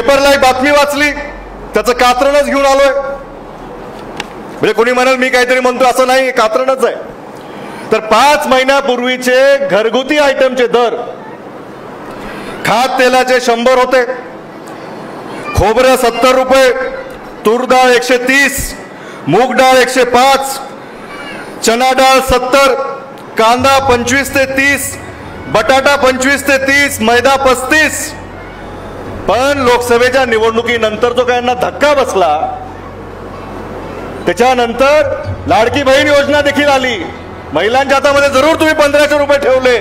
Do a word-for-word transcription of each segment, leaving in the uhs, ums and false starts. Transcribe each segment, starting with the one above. पेपरला एक बातमी वाचली त्याचं कात्रणच घेऊन आलोय, म्हणजे कोणी म्हणाल मी काहीतरी म्हणतो असं नाही, कात्रणच आहे। तर पाच महिन्यापूर्वीचे घरगुती आयटमचे दर खाद्य तेलाचे शंभर होते, खोबरे सत्तर रुपये, तूर डाळ एकशे तीस, मूग डाळ एकशे पाच, चना डाळ सत्तर, कांदा पंचवीस ते तीस, बटाटा पंचवीस ते तीस, मैदा पस्तीस। पण लोकसभेच्या निवडणुकीनंतर जो काहींना धक्का बसला, त्याच्यानंतर लाडकी बहीण योजना देखील आली। महिलांच्या हातामध्ये जरूर तुम्ही पंधराशे रुपये ठेवले,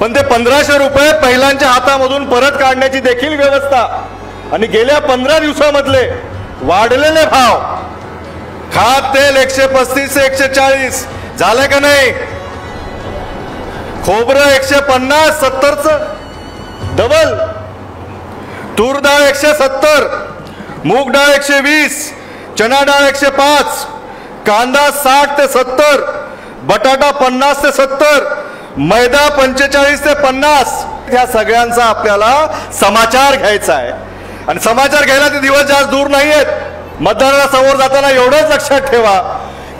पण ते पंधराशे रुपये महिलांच्या हातामधून परत काढण्याची देखील व्यवस्था, आणि गेल्या पंधरा दिवसांमधले वाढलेले भाव, खाद्य तेल एकशे पस्तीस ते एकशे चाळीस झालं का नाही, खोबरं एकशे पन्नास सत्तरचं डबल, तूर डाळ एकशे सत्तर, मूग डाळ एकशे वीस, चना डाळ एकशे पाच, कांदा साठ ते सत्तर, बटाटा पन्नास ते सत्तर, मैदा पंचेचाळीस ते पन्नास। ह्या सगळ्यांचा आपल्याला समाचार घ्यायचा आहे, आणि समाचार घ्यायला ते दिवस जास्त दूर नाही आहेत। मतदाराला समोर जाताना एवढंच लक्षात ठेवा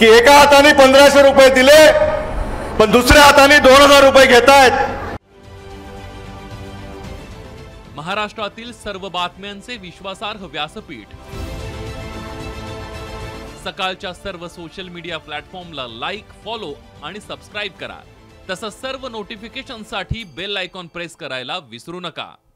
की एका हाताने पंधराशे रुपये दिले, पण दुसऱ्या हाताने दोन हजार रुपये घेतायत। महाराष्ट्रातील सर्व बातम्यांचे विश्वासार्ह व्यासपीठ, सकाळच्या सर्व सोशल मीडिया प्लॅटफॉर्मला लाईक, फॉलो आणि सबस्क्राईब करा। तसंच सर्व नोटिफिकेशनसाठी बेल आयकॉन प्रेस करायला विसरू नका।